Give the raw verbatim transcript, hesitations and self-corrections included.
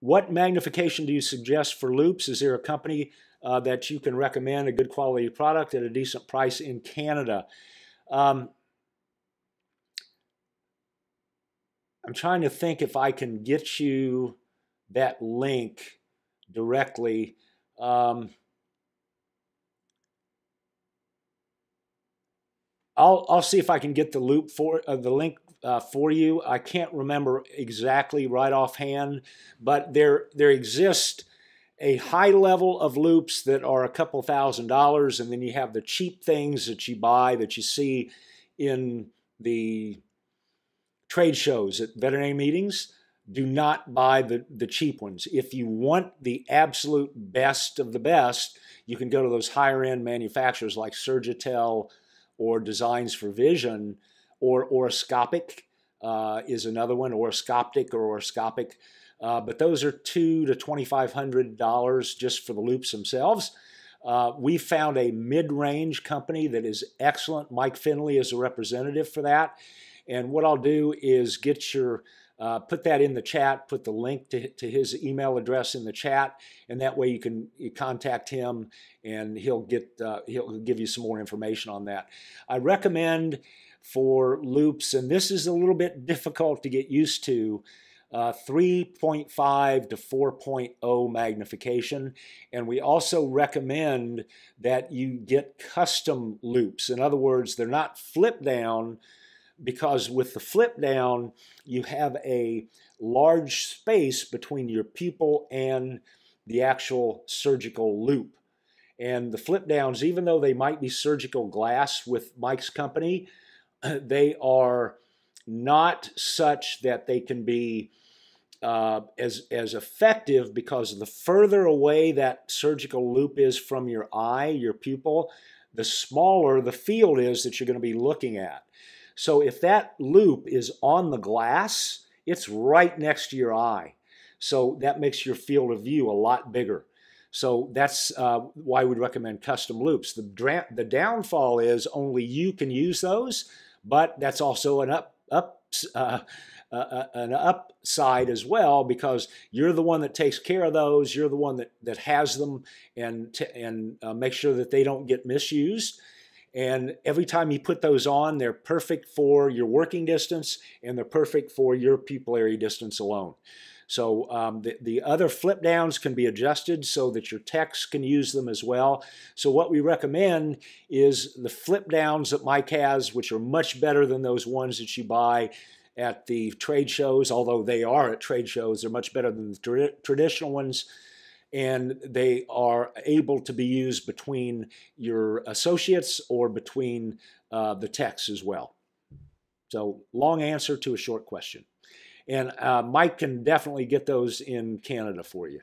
What magnification do you suggest for loops? Is there a company uh, that you can recommend, a good quality product at a decent price in Canada? Um, I'm trying to think if I can get you that link directly. Um, I'll, I'll see if I can get the loop for uh, the link uh, for you. I can't remember exactly right offhand, but there there exists a high level of loops that are a couple thousand dollars, and then you have the cheap things that you buy that you see in the trade shows at veterinary meetings. Do not buy the, the cheap ones. If you want the absolute best of the best, you can go to those higher-end manufacturers like Surgitel, or Designs for Vision, or Orascoptic uh, is another one, Orascoptic or Orascopic. Uh, but those are two to twenty-five hundred dollars just for the loops themselves. Uh, we found a mid-range company that is excellent. Mike Finley is a representative for that. And what I'll do is get your, uh, put that in the chat, put the link to, to his email address in the chat, and that way you can you contact him and he'll get, uh, he'll give you some more information on that. I recommend for loops, and this is a little bit difficult to get used to, uh, three point five to four point oh magnification, and we also recommend that you get custom loops. In other words, they're not flip down, because with the flip down, you have a large space between your pupil and the actual surgical loop. And the flip downs, even though they might be surgical glass with Mike's company, they are not such that they can be uh, as, as effective, because the further away that surgical loop is from your eye, your pupil, the smaller the field is that you're going to be looking at. So if that loop is on the glass, it's right next to your eye. So that makes your field of view a lot bigger. So that's uh, why we'd recommend custom loops. The, the downfall is only you can use those, but that's also an, up, up, uh, uh, an upside as well, because you're the one that takes care of those, you're the one that, that has them and, t and uh, make sure that they don't get misused. And every time you put those on, they're perfect for your working distance, and they're perfect for your pupillary distance alone. So um, the, the other flip downs can be adjusted so that your techs can use them as well. So what we recommend is the flip downs that Mike has, which are much better than those ones that you buy at the trade shows, although they are at trade shows. They're much better than the tra traditional ones. And they are able to be used between your associates or between uh, the techs as well. So long answer to a short question. And uh, Mike can definitely get those in Canada for you.